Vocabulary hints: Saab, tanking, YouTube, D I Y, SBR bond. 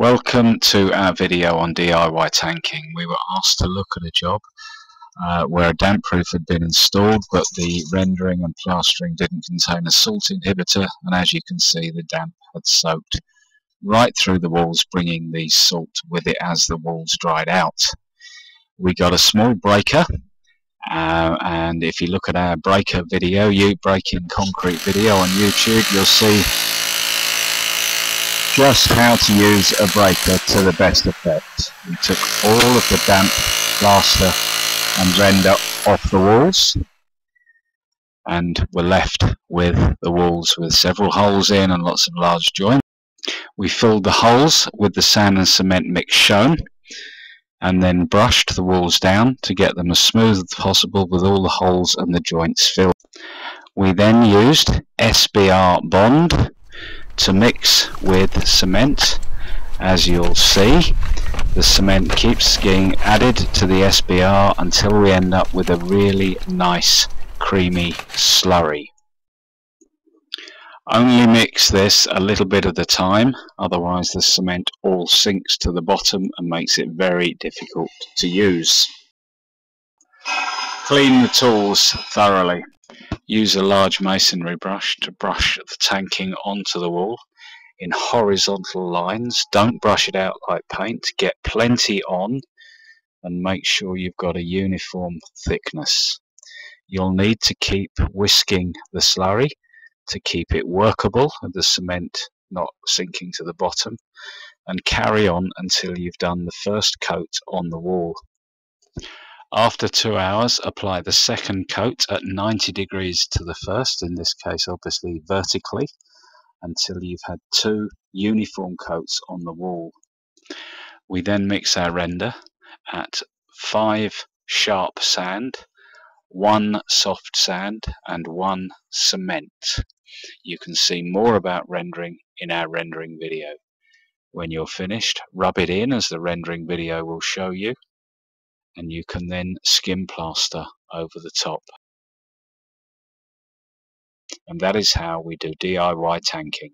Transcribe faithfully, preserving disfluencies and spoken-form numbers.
Welcome to our video on D I Y tanking. We were asked to look at a job uh, where a damp proof had been installed, but the rendering and plastering didn't contain a salt inhibitor, and as you can see, the damp had soaked right through the walls, bringing the salt with it as the walls dried out. We got a small breaker, uh, and if you look at our breaker video, you breaking concrete video on YouTube, you'll see just how to use a breaker to the best effect. We took all of the damp, plaster and render off the walls, and we're left with the walls with several holes in and lots of large joints. We filled the holes with the sand and cement mix shown, and then brushed the walls down to get them as smooth as possible with all the holes and the joints filled. We then used S B R bond to mix with cement. As you'll see, the cement keeps getting added to the S B R until we end up with a really nice creamy slurry. Only mix this a little bit at a time, otherwise the cement all sinks to the bottom and makes it very difficult to use. Clean the tools thoroughly. Use a large masonry brush to brush the tanking onto the wall in horizontal lines. Don't brush it out like paint. Get plenty on and make sure you've got a uniform thickness. You'll need to keep whisking the slurry to keep it workable and the cement not sinking to the bottom, and carry on until you've done the first coat on the wall. After two hours, apply the second coat at ninety degrees to the first, in this case obviously vertically, until you've had two uniform coats on the wall. We then mix our render at five sharp sand, one soft sand and one cement. You can see more about rendering in our rendering video. When you're finished, rub it in as the rendering video will show you, and you can then skim plaster over the top. And that is how we do D I Y tanking.